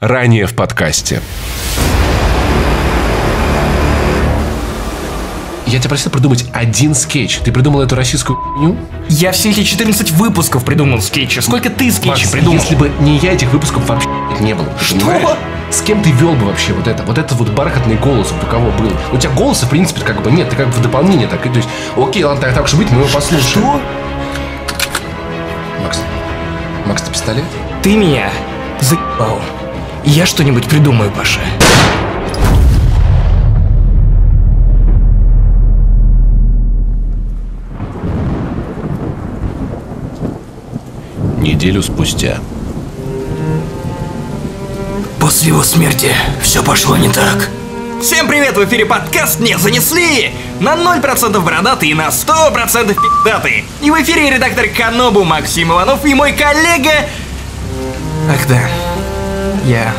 Ранее в подкасте. Я тебя просил придумать один скетч. Ты придумал эту российскую хуйню? Я все эти 14 выпусков придумал скетчи. Сколько ты скетчей придумал? Если бы не я, этих выпусков вообще не было. Что? Понимаешь? С кем ты вел бы вообще вот это? Вот этот вот бархатный голос у кого был? У тебя голоса, в принципе, как бы нет. Ты как бы в дополнение так. То есть, окей, ладно, так уж и быть, мы его послушаем. Что? Макс, ты пистолет? Ты меня заебал. Я что-нибудь придумаю, Паша. Неделю спустя. После его смерти все пошло не так. Всем привет, в эфире подкаст «Не занесли». На 0% бородатые и на 100% пи***датые. И в эфире редактор Канобу Максим Иванов и мой коллега... Ах да, я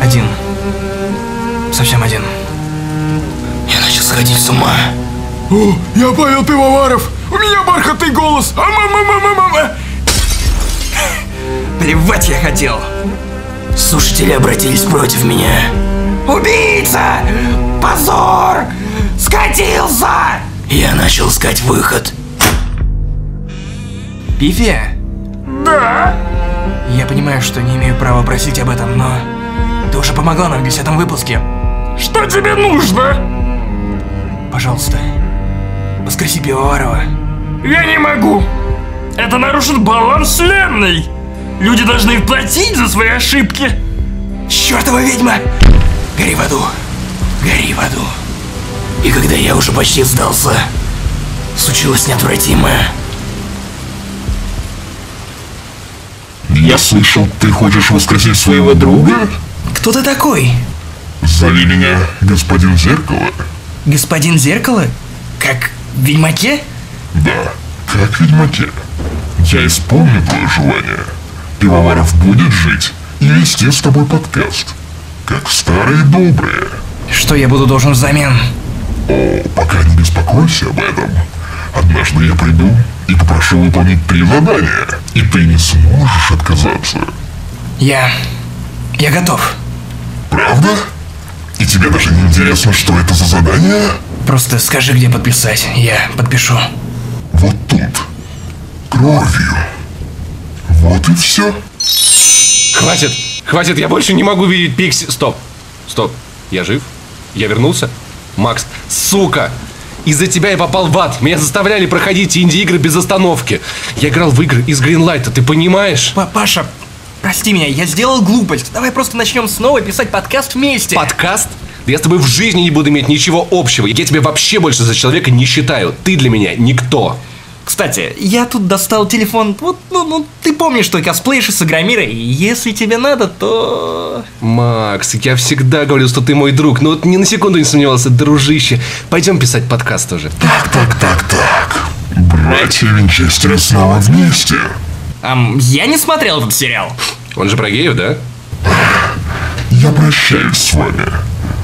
один. Совсем один. Я начал сходить с ума. О, я Павел Пивоваров. У меня бархатный голос. А-ма-ма-ма-ма-ма-ма. Плевать я хотел. Слушатели обратились против меня. Убийца! Позор! Скатился! Я начал искать выход. Пифия? Да? Я понимаю, что не имею права просить об этом, но... Ты уже помогла нам в 10-м выпуске. Что тебе нужно? Пожалуйста, воскреси Пивоварова. Я не могу. Это нарушит баланс вселенной. Люди должны платить за свои ошибки. Чёртова ведьма! Гори в аду. Гори в аду. И когда я уже почти сдался, случилось неотвратимое. Я слышал, ты хочешь воскресить своего друга? Кто ты такой? Зови меня господин Зеркало. Господин Зеркало? Как в Ведьмаке? Да, как в Ведьмаке. Я исполню твое желание. Пивоваров будет жить и вести с тобой подкаст, как старые добрые. Что я буду должен взамен? О, пока не беспокойся об этом. Однажды я приду и попрошу выполнить 3 задания, и ты не сможешь отказаться. Я готов. Правда? И тебе даже не интересно, что это за задание? Просто скажи, где подписать, я подпишу. Вот тут. Кровью. Вот и все. Хватит, я больше не могу видеть пикси. Стоп, я жив? Я вернулся? Макс, сука! Из-за тебя я попал в ад. Меня заставляли проходить инди-игры без остановки. Я играл в игры из Гринлайта, ты понимаешь? Паша, прости меня, я сделал глупость. Давай просто начнем снова писать подкаст вместе. Подкаст? Да я с тобой в жизни не буду иметь ничего общего. Я тебя вообще больше за человека не считаю. Ты для меня никто. Кстати, я тут достал телефон, вот, ну, ты помнишь, что косплеишь с Игромира, и если тебе надо, то... Макс, я всегда говорил, что ты мой друг, но вот ни на секунду не сомневался, дружище. Пойдем писать подкаст уже. Так. Братья Винчестеры снова вместе. Я не смотрел этот сериал. Он же про геев, да? Я прощаюсь с вами,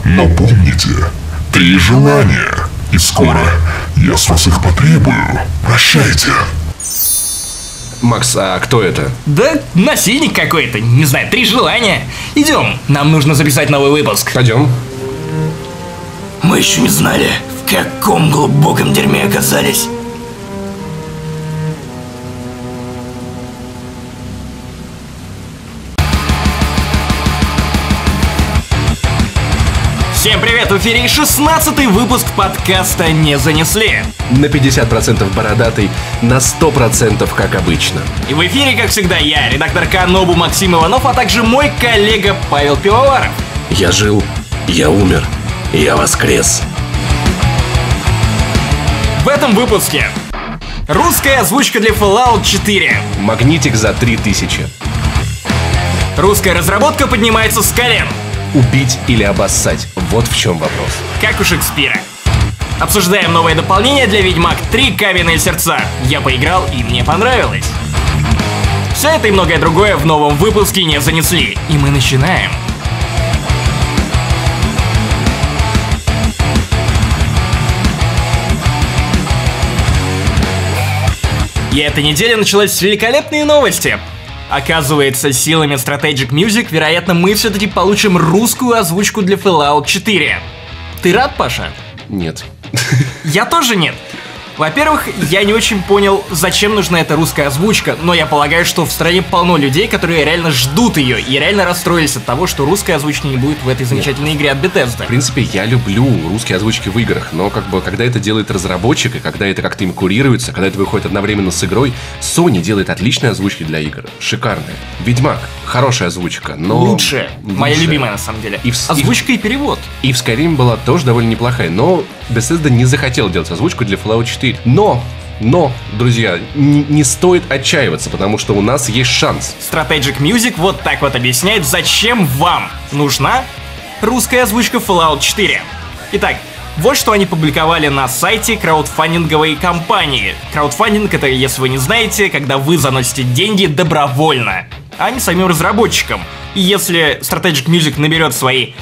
но помните, три желания, и скоро... Я с вас их потребую. Прощайте. Макс, а кто это? Да насильник какой-то. Не знаю, 3 желания. Идем, нам нужно записать новый выпуск. Пойдем. Мы еще не знали, в каком глубоком дерьме оказались. Всем привет! В эфире 16-й выпуск подкаста «Не занесли». На 50% бородатый, на 100% как обычно. И в эфире, как всегда, я, редактор Канобу Максим Иванов, а также мой коллега Павел Пивоваров. Я жил, я умер, я воскрес. В этом выпуске русская озвучка для Fallout 4. Магнитик за 3000. Русская разработка поднимается с колен. Убить или обоссать? Вот в чем вопрос. Как у Шекспира. Обсуждаем новое дополнение для Ведьмак 3 «Каменные сердца». Я поиграл и мне понравилось. Все это и многое другое в новом выпуске «Не занесли». И мы начинаем. И эта неделя началась с великолепной новости. Оказывается, силами Strategic Music, вероятно, мы все-таки получим русскую озвучку для Fallout 4. Ты рад, Паша? Нет. Я тоже нет. Во-первых, я не очень понял, зачем нужна эта русская озвучка, но я полагаю, что в стране полно людей, которые реально ждут ее и реально расстроились от того, что русской озвучки не будет в этой замечательной игре от Bethesda. В принципе, я люблю русские озвучки в играх, но как бы, когда это делает разработчик, и когда это как-то им курируется, когда это выходит одновременно с игрой, Sony делает отличные озвучки для игр, шикарные. «Ведьмак» — хорошая озвучка, но... Лучше. Моя любимая, на самом деле. Озвучка и перевод. И в Skyrim была тоже довольно неплохая, но Bethesda не захотела делать озвучку для Fallout 4. Но, друзья, не стоит отчаиваться, потому что у нас есть шанс. Strategic Music вот так вот объясняет, зачем вам нужна русская озвучка Fallout 4. Итак, вот что они публиковали на сайте краудфандинговой компании. Краудфандинг — это, если вы не знаете, когда вы заносите деньги добровольно, а не самим разработчикам. И если Strategic Music наберет свои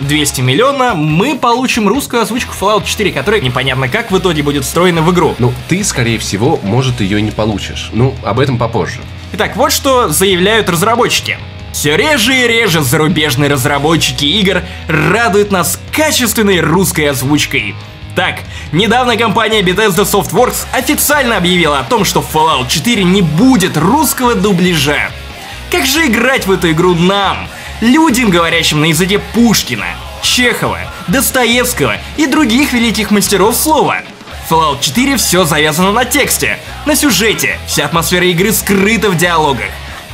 200 миллиона, мы получим русскую озвучку Fallout 4, которая непонятно как в итоге будет встроена в игру. Ну, ты, скорее всего, может, ее и не получишь. Ну, об этом попозже. Итак, вот что заявляют разработчики. Все реже и реже зарубежные разработчики игр радуют нас качественной русской озвучкой. Так, недавно компания Bethesda Softworks официально объявила о том, что в Fallout 4 не будет русского дубляжа. Как же играть в эту игру нам? Людям, говорящим на языке Пушкина, Чехова, Достоевского и других великих мастеров слова. В Fallout 4 все завязано на тексте, на сюжете, вся атмосфера игры скрыта в диалогах.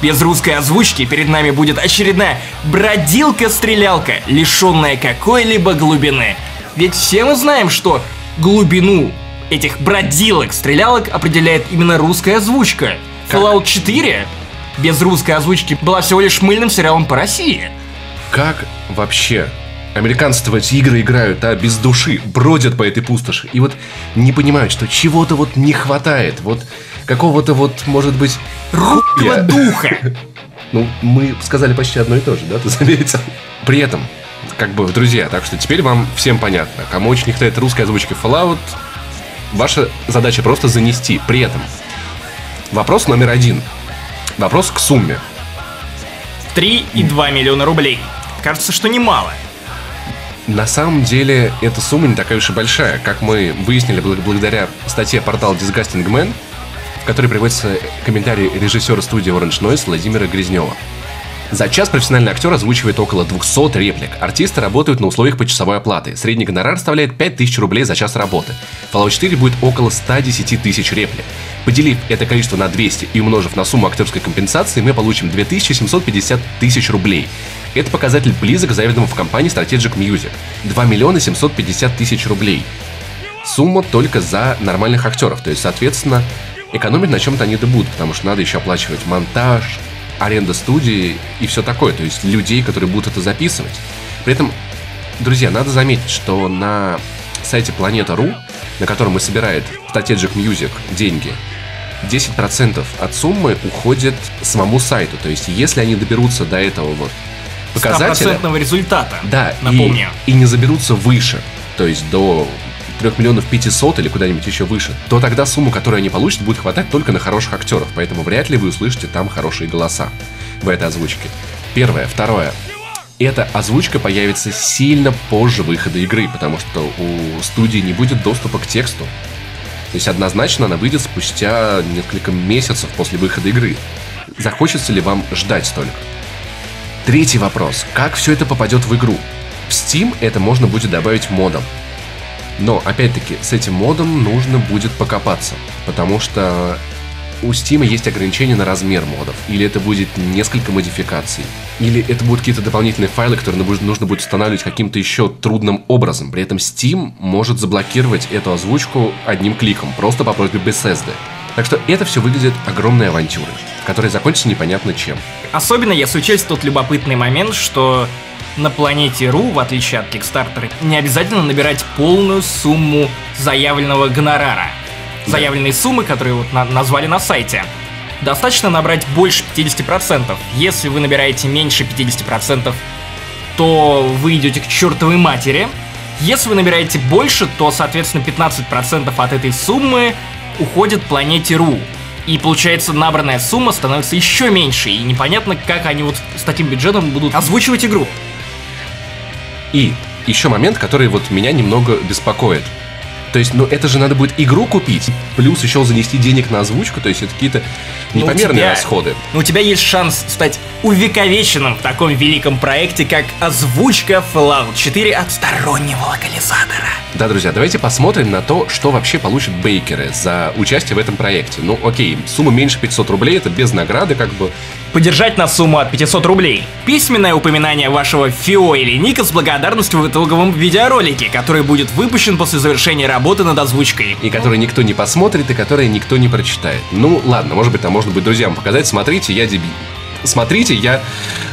Без русской озвучки перед нами будет очередная бродилка-стрелялка, лишенная какой-либо глубины. Ведь все мы знаем, что глубину этих бродилок-стрелялок определяет именно русская озвучка. Fallout 4... без русской озвучки была всего лишь мыльным сериалом по России. Как вообще американцы в эти игры играют, а без души бродят по этой пустоши и вот не понимают, что чего-то вот не хватает, вот какого-то вот, может быть, русского духа. Ну, мы сказали почти одно и то же, да, ты заметил? При этом, как бы, друзья, так что теперь вам всем понятно, кому очень не хватает русской озвучки Fallout, ваша задача просто занести. При этом вопрос номер один. Вопрос к сумме. 3,2 миллиона рублей. Кажется, что немало. На самом деле, эта сумма не такая уж и большая. Как мы выяснили благодаря статье портала Disgusting Man, в которой приводится комментарий режиссера студии Orange Noise Владимира Грязнева. За час профессиональный актер озвучивает около 200 реплик. Артисты работают на условиях почасовой оплаты. Средний гонорар составляет 5000 рублей за час работы. Fallout 4 будет около 110 тысяч реплик. Поделив это количество на 200 и умножив на сумму актерской компенсации, мы получим 2750 тысяч рублей. Это показатель близок к заведомому в компании Strategic Music. 2 миллиона 750 тысяч рублей. Сумма только за нормальных актеров. То есть, соответственно, экономить на чем-то они да будут, потому что надо еще оплачивать монтаж, аренда студии и все такое, то есть людей, которые будут это записывать. При этом, друзья, надо заметить, что на сайте Planeta.ru, на котором и собирает Strategic Music деньги, 10% от суммы уходит самому сайту. То есть если они доберутся до этого вот показателя... 100% результата, да, напомню. И не заберутся выше, то есть до 3 миллионов 500 или куда-нибудь еще выше, то тогда сумму, которую они получат, будет хватать только на хороших актеров, поэтому вряд ли вы услышите там хорошие голоса в этой озвучке. Первое. Второе. Эта озвучка появится сильно позже выхода игры, потому что у студии не будет доступа к тексту. То есть однозначно она выйдет спустя несколько месяцев после выхода игры. Захочется ли вам ждать столько? Третий вопрос. Как все это попадет в игру? В Steam это можно будет добавить модом. Но, опять-таки, с этим модом нужно будет покопаться, потому что у Steam есть ограничения на размер модов, или это будет несколько модификаций, или это будут какие-то дополнительные файлы, которые нужно будет устанавливать каким-то еще трудным образом. При этом Steam может заблокировать эту озвучку одним кликом, просто по просьбе Bethesda. Так что это все выглядит огромной авантюрой, которая закончится непонятно чем. Особенно если учесть тот любопытный момент, что... на Planeta.ru, в отличие от Кикстартера, не обязательно набирать полную сумму заявленного гонорара. Заявленные суммы, которые вот назвали на сайте, достаточно набрать больше 50%. Если вы набираете меньше 50%, то вы идете к чертовой матери. Если вы набираете больше, то, соответственно, 15% от этой суммы уходит Planeta.ru. и получается набранная сумма становится еще меньше, и непонятно, как они вот с таким бюджетом будут озвучивать игру. И еще момент, который вот меня немного беспокоит. То есть, ну это же надо будет игру купить, плюс еще занести денег на озвучку, то есть это какие-то непомерные расходы. Но у тебя есть шанс стать увековеченным в таком великом проекте, как озвучка Fallout 4 от стороннего локализатора. Да, друзья, давайте посмотрим на то, что вообще получат бейкеры за участие в этом проекте. Ну окей, сумма меньше 500 рублей, это без награды как бы. Поддержать на сумму от 500 рублей. Письменное упоминание вашего ФИО или ника с благодарностью в итоговом видеоролике, который будет выпущен после завершения работы над озвучкой. И который никто не посмотрит, и который никто не прочитает. Ну ладно, может быть, там можно будет друзьям показать, смотрите, я дебил. Смотрите, я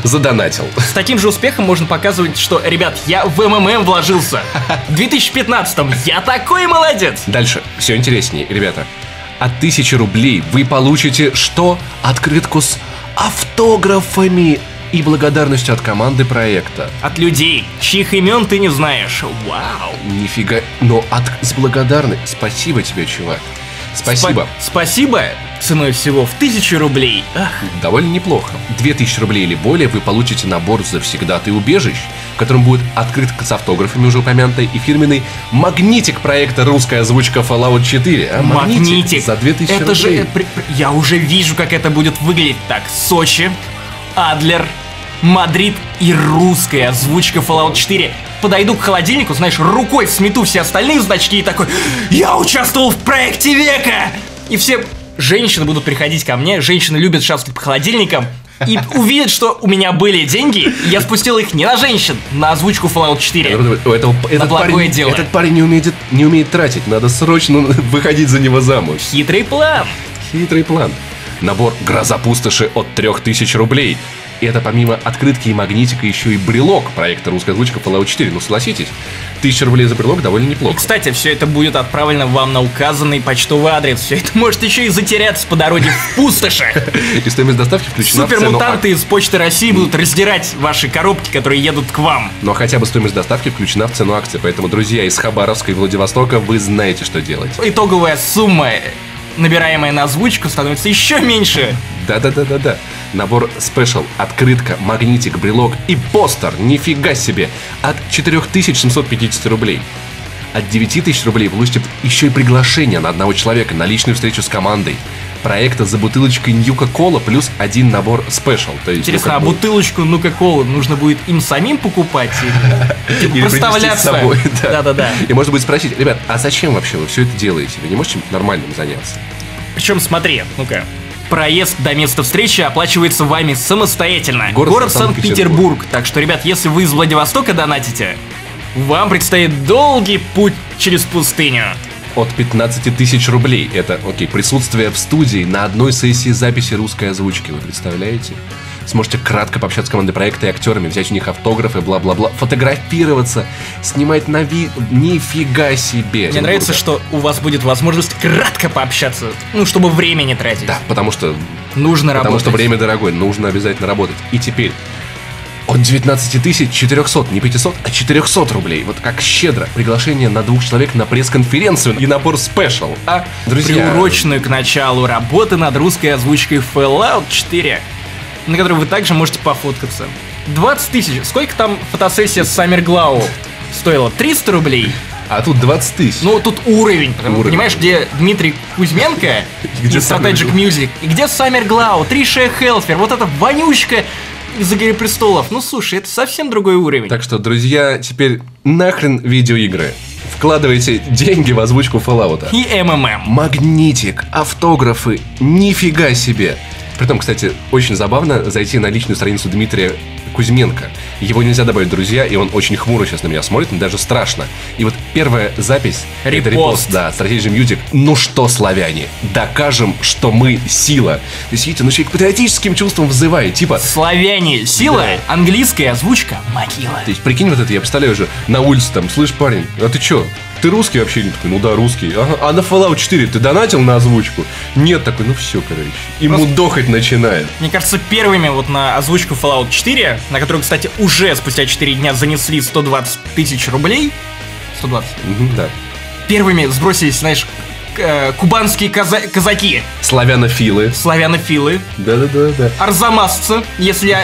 задонатил. С таким же успехом можно показывать, что, ребят, я в МММ вложился. В 2015-м я такой молодец. Дальше, все интереснее, ребята. От 1000 рублей вы получите что? Открытку с автографами и благодарностью от команды проекта. От людей, чьих имен ты не знаешь. Вау. Нифига, но с благодарностью. Спасибо тебе, чувак. Спасибо. Спасибо ценой всего в 1000 рублей. Ах. Довольно неплохо. 2000 рублей или более вы получите набор завсегдатай убежищ, в котором будет открытка с автографами уже упомянутой и фирменный магнитик проекта «Русская озвучка Fallout 4». А, магнитик. За 2000 это рублей. Же, я уже вижу, как это будет выглядеть. Так, Сочи, Адлер, Мадрид и русская озвучка Fallout 4. Подойду к холодильнику, знаешь, рукой смету все остальные значки и такой: я участвовал в проекте века! И все женщины будут приходить ко мне, женщины любят шастать по холодильникам, и увидят, что у меня были деньги, и я спустил их не на женщин, на озвучку Fallout 4. Этот парень не умеет тратить, надо срочно выходить за него замуж. Хитрый план. Хитрый план. Набор «Гроза пустоши» от 3000 рублей. И это помимо открытки и магнитика еще и брелок проекта «Русская озвучка Fallout 4». Ну, согласитесь, 1000 рублей за брелок довольно неплохо. И, кстати, все это будет отправлено вам на указанный почтовый адрес. Все это может еще и затеряться по дороге в пустоши. И стоимость доставки включена в цену. Супермутанты из Почты России будут раздирать ваши коробки, которые едут к вам. Но хотя бы стоимость доставки включена в цену акции. Поэтому, друзья, из Хабаровска и Владивостока вы знаете, что делать. Итоговая сумма, набираемая на озвучку, становится еще меньше. Да-да-да-да-да. Набор спешл, открытка, магнитик, брелок и постер, нифига себе, от 4750 рублей. От 9000 рублей получите еще и приглашение на одного человека на личную встречу с командой проекта за бутылочкой Nuka-Cola плюс один набор спешл. Интересно, ну, а бутылочку Nuka-Cola нужно будет им самим покупать? Или проставляться? С собой, да. И можно будет спросить: ребят, а зачем вообще вы все это делаете? Вы не можете чем-то нормальным заняться? Причем, смотри, ну-ка. Проезд до места встречи оплачивается вами самостоятельно. Город Санкт-Петербург. Так что, ребят, если вы из Владивостока донатите, вам предстоит долгий путь через пустыню. От 15 000 рублей. Это, окей, присутствие в студии на одной сессии записи русской озвучки. Вы представляете? Сможете кратко пообщаться с командой проекта и актерами, взять у них автографы, бла-бла-бла, фотографироваться, снимать на вид. Нифига себе. Мне нравится, что у вас будет возможность кратко пообщаться, ну, чтобы время не тратить. Да, потому что... нужно работать. Потому что время дорогое, нужно обязательно работать. И теперь... От 19400, не 500, а 400 рублей. Вот как щедро. Приглашение на 2 человека на пресс-конференцию и набор спешл. А, друзья... приуроченную к началу работы над русской озвучкой Fallout 4, на которой вы также можете пофоткаться. 20 000. Сколько там фотосессия с Summer Glau стоила? 300 рублей? А тут 20 000. Ну, тут уровень, потому что, понимаешь, где Дмитрий Кузьменко из Strategic Music, и где Summer Glau, Триша Хелфер, вот эта вонючка из «Игры Престолов». Ну, слушай, это совсем другой уровень. Так что, друзья, теперь нахрен видеоигры. Вкладывайте деньги в озвучку Fallout. И МММ. Магнитик, автографы, нифига себе. Притом, кстати, очень забавно зайти на личную страницу Дмитрия Кузьменко. Его нельзя добавить, друзья, и он очень хмуро сейчас на меня смотрит, но даже страшно. И вот первая запись, это репост, да, Strategic Music. Ну что, славяне, докажем, что мы сила. То есть, видите, ну еще и к патриотическим чувствам взывает, типа... Славяне, сила, да. Английская озвучка, могила. То есть, прикинь вот это, я представляю уже, на улице там, слышь, парень, а ты чё? Ты русский вообще? Такой, ну да, русский. Ага. А на Fallout 4 ты донатил на озвучку? Нет, такой, ну все, короче. И мудохать начинает. Мне кажется, первыми вот на озвучку Fallout 4, на которую, кстати, уже спустя 4 дня занесли 120 000 рублей. 120? Да. Первыми сбросились, знаешь, кубанские казаки. Славянофилы. Славянофилы. Да-да-да. Арзамасцы, если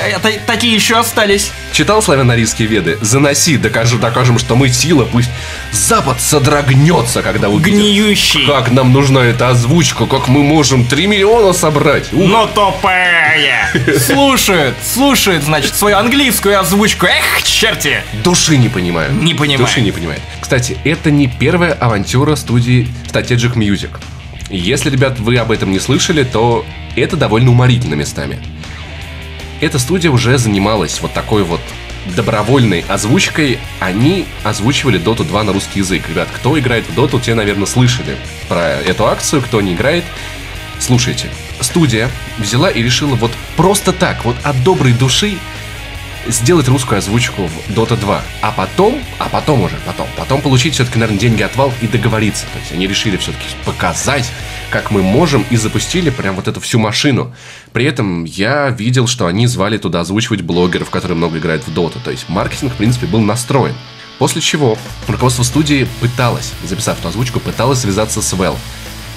такие еще остались. Читал славяно-арийские веды? Заноси, докажем, что мы сила, пусть Запад содрогнется, когда увидит. Гниющий. Как нам нужна эта озвучка, как мы можем 3 миллиона собрать. Но тупая. Слушает, значит, свою английскую озвучку. Эх, черти. Души не понимаю. Души не понимает. Кстати, это не первая авантюра студии Strategic Music. Если, ребят, вы об этом не слышали, то это довольно уморительно местами. Эта студия уже занималась вот такой вот добровольной озвучкой. Они озвучивали Dota 2 на русский язык. Ребят, кто играет в Dota, те, наверное, слышали про эту акцию. Кто не играет, слушайте. Студия взяла и решила вот просто так, вот от доброй души сделать русскую озвучку в Dota 2. А потом получить все-таки, наверное, деньги от Valve и договориться. То есть они решили все-таки показать, как мы можем, и запустили прям вот эту всю машину. При этом я видел, что они звали туда озвучивать блогеров, которые много играют в Dota. То есть маркетинг, в принципе, был настроен. После чего руководство студии пыталось, записав эту озвучку, пыталось связаться с Valve.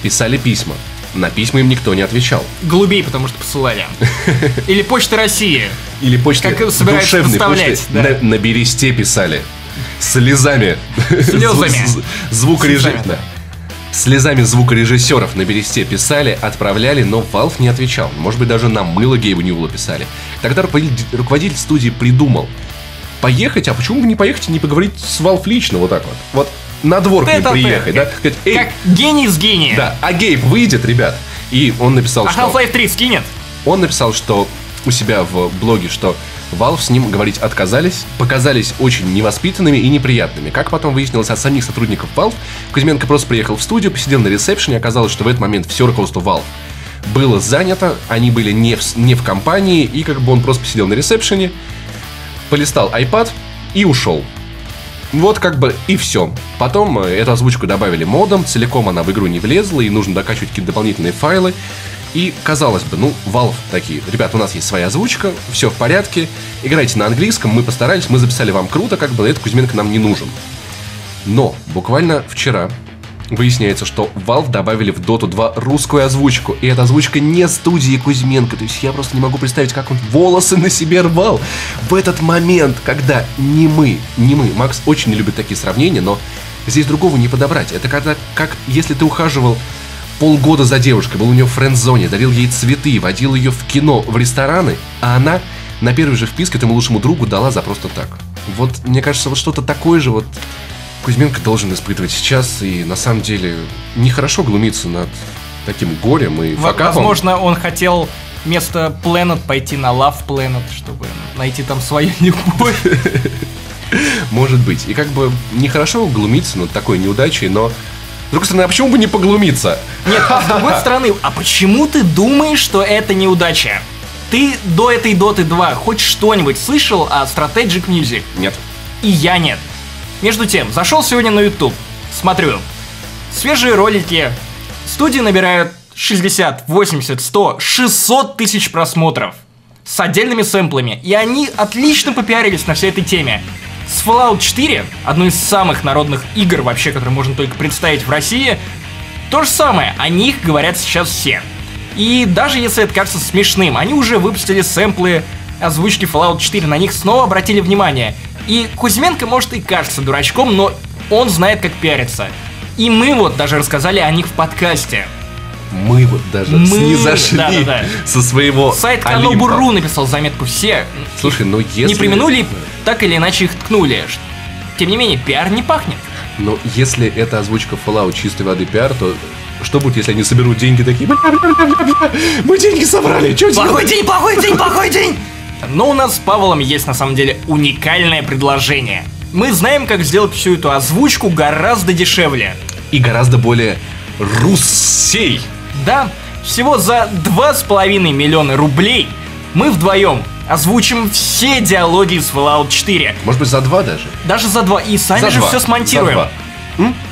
Писали письма. На письма им никто не отвечал. Голубей, потому что посылали. Или Почта России. Или Почта душевной почты. Да. На бересте писали. Слезами. Звукорежиссера. Слезами звукорежиссеров на бересте писали, отправляли, но Valve не отвечал. Может быть, даже на мыло Гейбу Ньюэллу писали. Тогда руководитель студии придумал. Поехать, а почему бы не поехать и не поговорить с Valve лично вот так вот? Вот. На двор к ним приехать, да? Сказать, эй, как гений с гением. Да, а Гейб выйдет, ребят. И он написал, что... А Half-Life 3 скинет? Он написал, что у себя в блоге, что Valve с ним говорить отказались, показались очень невоспитанными и неприятными. Как потом выяснилось от самих сотрудников Valve, Кузьменко просто приехал в студию, посидел на ресепшене, оказалось, что в этот момент все руководство Valve было занято, они были не в компании, и как бы он просто посидел на ресепшене, полистал iPad и ушел. Вот как бы и все. Потом эту озвучку добавили модом, целиком она в игру не влезла, и нужно докачивать какие-то дополнительные файлы. И, казалось бы, Valve такие: ребят, у нас есть своя озвучка, все в порядке, играйте на английском, мы постарались, мы записали вам круто, как бы на это Кузьменко нам не нужен. Но буквально вчера выясняется, что Valve добавили в Dota 2 русскую озвучку. И эта озвучка не студии Кузьменко. То есть я просто не могу представить, как он волосы на себе рвал в этот момент, когда не мы. Макс очень не любит такие сравнения, но здесь другого не подобрать. Это когда, как если ты ухаживал полгода за девушкой, был у нее в френд-зоне, дарил ей цветы, водил ее в кино, в рестораны, а она на первой же вписке этому лучшему другу дала за просто так. Вот, мне кажется, вот что-то такое же вот Кузьменко должен испытывать сейчас, и на самом деле нехорошо глумиться над таким горем и факапом. Возможно, он хотел вместо Planet пойти на Love Planet, чтобы найти там свою любовь. Может быть. И как бы нехорошо глумиться над такой неудачей, но... С другой стороны, а почему бы не поглумиться? Нет, с другой стороны, а почему ты думаешь, что это неудача? Ты до этой Доты 2 хоть что-нибудь слышал о Strategic Music? Нет. И я нет. Между тем, зашел сегодня на YouTube, смотрю, свежие ролики, студии набирают 60, 80, 100, 600 тысяч просмотров с отдельными сэмплами, и они отлично попиарились на всей этой теме. С Fallout 4, одной из самых народных игр вообще, которые можно только представить в России, то же самое, о них говорят сейчас все. И даже если это кажется смешным, они уже выпустили сэмплы озвучки Fallout 4, на них снова обратили внимание. И Кузьменко, может, и кажется дурачком, но он знает, как пиариться. И мы вот даже рассказали о них в подкасте. Мы вот даже снизошли со своего сайт Канобу написал заметку все. Слушай, ну если... Не применули, так или иначе их ткнули. Тем не менее, пиар не пахнет. Но если это озвучка Fallout чистой воды пиар, то что будет, если они соберут деньги такие? Мы деньги собрали, что делать? Плохой день! Но у нас с Павлом есть на самом деле уникальное предложение. Мы знаем, как сделать всю эту озвучку гораздо дешевле. И гораздо более руссей. Да, всего за 2,5 миллиона рублей мы вдвоем озвучим все диалоги из Fallout 4. Может быть, за 2 даже? Даже за 2, и сами же все смонтируем.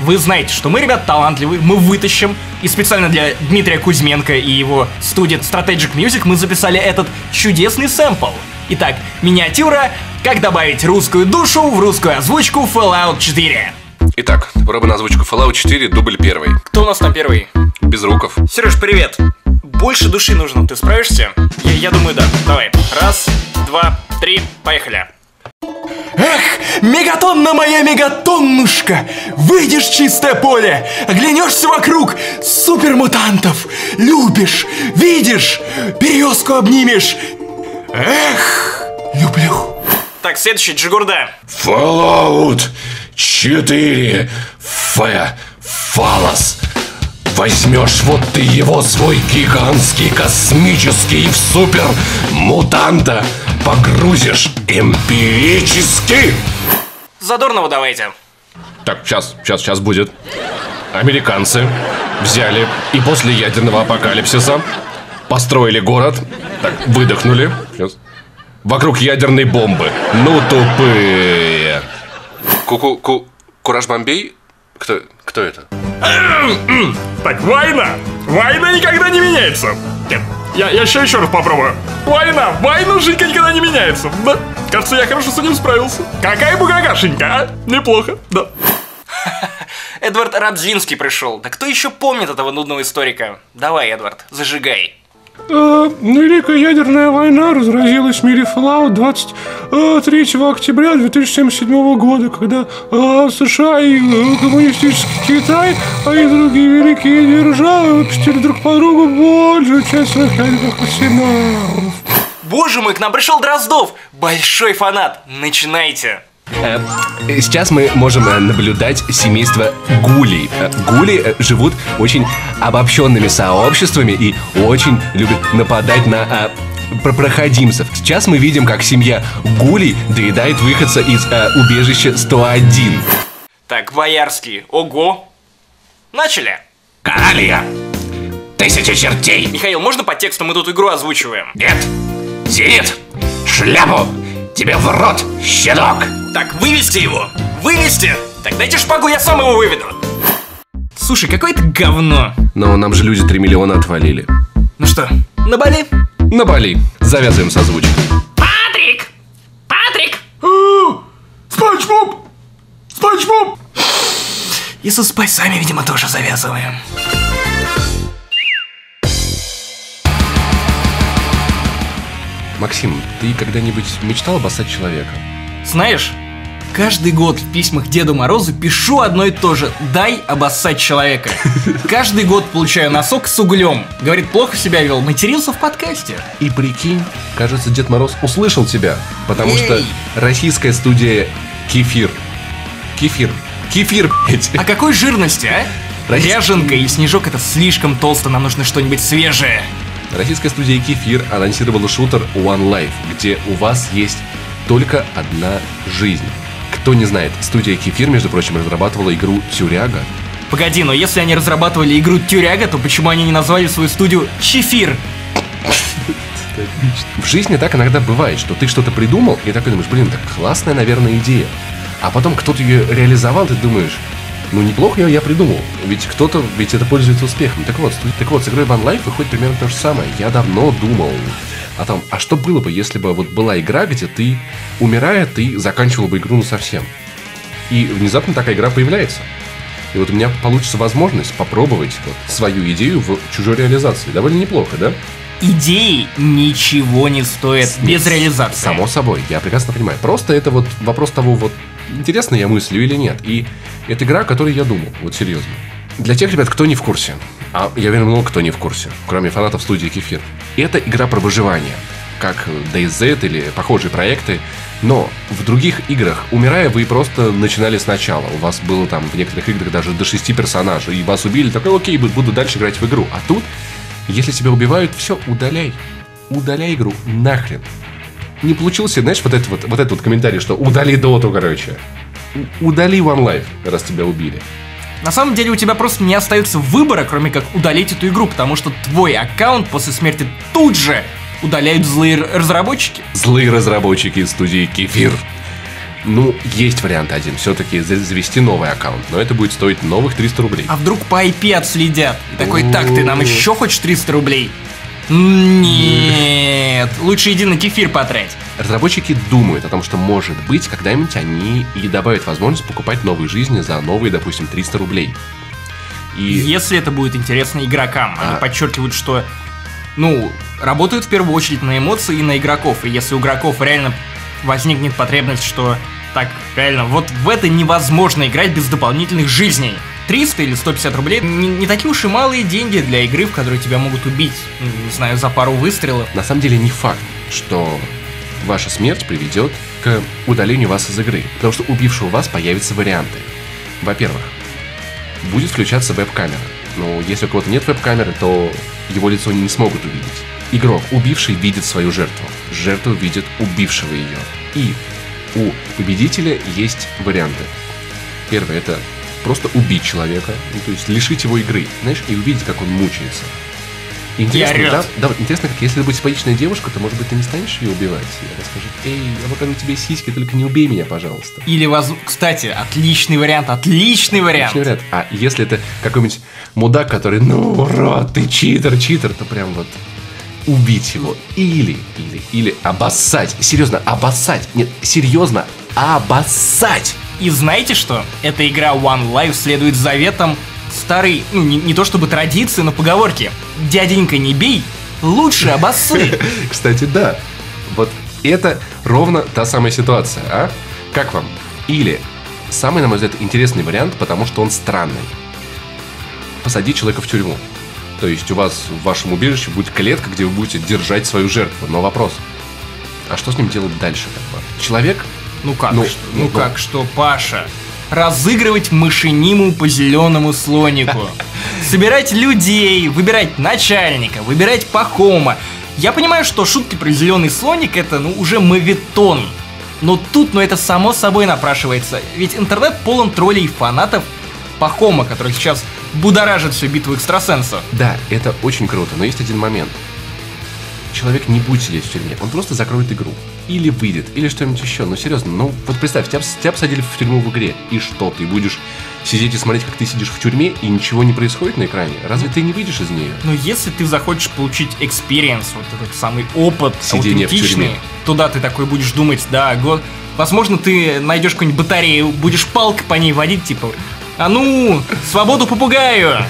Вы знаете, что мы, ребят, талантливые, мы вытащим. И специально для Дмитрия Кузьменко и его студии Strategic Music мы записали этот чудесный сэмпл. Итак, миниатюра «Как добавить русскую душу в русскую озвучку Fallout 4». Итак, пора бы на озвучку Fallout 4, дубль первый. Кто у нас там первый? Безруков. Сереж, привет. Больше души нужно, ты справишься? Я думаю, да. Давай. Раз, два, три, поехали. Эх, мегатонна моя мегатоннушка, выйдешь в чистое поле, оглянешься вокруг, супермутантов любишь, видишь, березку обнимешь. Эх, люблю. Так, следующий, Джигурда. Fallout 4. Фалос. Возьмешь вот ты его, свой гигантский, космический, в супер мутанта погрузишь эмпирически. Задорного давайте. Так, сейчас будет. Американцы взяли и после ядерного апокалипсиса построили город. Так, выдохнули. Сейчас. Вокруг ядерной бомбы. Ну тупые. Кураж Бомбей? Кто это? Так, война! Война никогда не меняется! Нет, я сейчас еще раз попробую. Война уже никогда не меняется! Да, кажется, я хорошо с этим справился. Какая бугагашенька, а? Неплохо, да. Эдвард Радзинский пришел. Да кто еще помнит этого нудного историка? Давай, Эдвард, зажигай. Великая ядерная война разразилась в мире Fallout 23 октября 2077 года, когда США и коммунистический Китай, а и другие великие державы выпустили друг по другу большую часть своих ядерных арсеналов. Боже мой, к нам пришел Дроздов! Большой фанат! Начинайте! Сейчас мы можем наблюдать семейство гулей. Гули живут очень обобщенными сообществами и очень любят нападать на проходимцев. Сейчас мы видим, как семья гулей доедает выходца из убежища 101. Так, Боярский, ого! Начали! Коралия! Тысяча чертей! Михаил, можно по тексту? Мы тут игру озвучиваем. Нет! Зенит! Шляпу! Тебе в рот, щенок! Так, вывести его! Вывести! Так дайте шпагу, я сам его выведу! Слушай, какое-то говно! Но нам же люди 3 миллиона отвалили. Ну что, на Бали? На Бали. Завязываем с озвучкой. Патрик! Патрик! Спанч Боб! Спанч Боб! И со спайсами, видимо, тоже завязываем. Максим, ты когда-нибудь мечтал обоссать человека? Знаешь, каждый год в письмах Деду Морозу пишу одно и то же: дай обоссать человека. Каждый год получаю носок с углем. Говорит, плохо себя вел, матерился в подкасте. И прикинь, кажется, Дед Мороз услышал тебя, потому что российская студия Кефир, блять. А какой жирности, а? Ряженка и снежок — это слишком толсто, нам нужно что-нибудь свежее. Российская студия «Кефир» анонсировала шутер One Life, где у вас есть только одна жизнь. Кто не знает, студия «Кефир», между прочим, разрабатывала игру «Тюряга». Погоди, но если они разрабатывали игру «Тюряга», то почему они не назвали свою студию «Чефир»? В жизни так иногда бывает, что ты что-то придумал, и такой думаешь, блин, так классная, наверное, идея. А потом кто-то ее реализовал, ты думаешь... Ну, неплохо я придумал, ведь кто-то, ведь это пользуется успехом. Так вот, с игрой One Life выходит примерно то же самое. Я давно думал о том, а что было бы, если бы вот была игра, где ты, умирая, ты заканчивал бы игру насовсем. И внезапно такая игра появляется. И вот у меня получится возможность попробовать вот свою идею в чужой реализации. Довольно неплохо, да? Идеи ничего не стоят без реализации. Само собой, я прекрасно понимаю. Просто это вот вопрос того, вот интересно я мыслю или нет. И это игра, о которой я думал, вот серьезно. Для тех ребят, кто не в курсе, а я верю, много кто не в курсе, кроме фанатов студии «Кефир», это игра про выживание, как DayZ или похожие проекты, но в других играх, умирая, вы просто начинали сначала. У вас было там в некоторых играх даже до 6 персонажей, и вас убили, такой, окей, буду дальше играть в игру. А тут, если тебя убивают, все, удаляй игру, нахрен. Не получился, знаешь, вот этот комментарий, что удали доту, короче. Удали One Life, раз тебя убили. На самом деле у тебя просто не остается выбора, кроме как удалить эту игру, потому что твой аккаунт после смерти тут же удаляют злые разработчики. Злые разработчики из студии «Кефир». Ну, есть вариант один, все-таки завести новый аккаунт, но это будет стоить новых 300 рублей. А вдруг по IP отследят? И такой, так, ты нам еще хочешь 300 рублей? Нет, лучше иди на кефир потрать. Разработчики думают о том, что, может быть, когда-нибудь они и добавят возможность покупать новые жизни за новые, допустим, 300 рублей. И... если это будет интересно игрокам. Они подчеркивают, что, ну, работают в первую очередь на эмоции и на игроков. И если у игроков реально возникнет потребность, что так, реально, вот в это невозможно играть без дополнительных жизней. 300 или 150 рублей не такие уж и малые деньги для игры, в которой тебя могут убить, не знаю, за пару выстрелов. На самом деле не факт, что ваша смерть приведет к удалению вас из игры, потому что убившего вас появятся варианты. Во-первых, будет включаться веб-камера. Но если у кого-то нет веб-камеры, то его лицо не смогут увидеть. Игрок, убивший, видит свою жертву. Жертва видит убившего ее. И у победителя есть варианты. Первое — это просто убить человека, ну, то есть лишить его игры, знаешь, и увидеть, как он мучается. Интересно, да, интересно, как если ты будешь симпатичная девушка, то, может быть, ты не станешь ее убивать? Она скажет: эй, я покажу тебе сиськи, только не убей меня, пожалуйста. Или, кстати, отличный вариант, отличный вариант. Отличный вариант. А если это какой-нибудь мудак, который, ну, ура, ты читер, то прям вот убить его. Или обоссать. Серьезно, обоссать. Нет, серьезно, обоссать. И знаете что? Эта игра One Life следует заветам старой, ну, не то чтобы традиции, но поговорки. Дяденька, не бей, лучше обоссы. Кстати, да. Вот это ровно та самая ситуация, а? Как вам? Или самый, на мой взгляд, интересный вариант, потому что он странный. Посади человека в тюрьму. То есть у вас в вашем убежище будет клетка, где вы будете держать свою жертву. Но вопрос, а что с ним делать дальше? Человек... Ну как, Паша? Разыгрывать мышениму по зеленому слонику. Собирать людей, выбирать начальника, выбирать пахома. Я понимаю, что шутки про зеленый слоник — это, ну, уже моветон. Но тут, это само собой напрашивается. Ведь интернет полон троллей и фанатов пахома, который сейчас будоражит всю битву экстрасенсов. Да, это очень круто, но есть один момент. Человек не будет сидеть в тюрьме, он просто закроет игру. Или выйдет, или что-нибудь еще. Ну серьезно, вот представь, тебя посадили в тюрьму в игре. И что, ты будешь сидеть и смотреть, как ты сидишь в тюрьме, и ничего не происходит на экране? Разве ты не выйдешь из нее? Но если ты захочешь получить экспириенс, вот этот самый опыт сидение аутентичный, туда ты такой будешь думать, да, год. Возможно, ты найдешь какую-нибудь батарею, будешь палкой по ней водить, типа, а ну, свободу попугаю!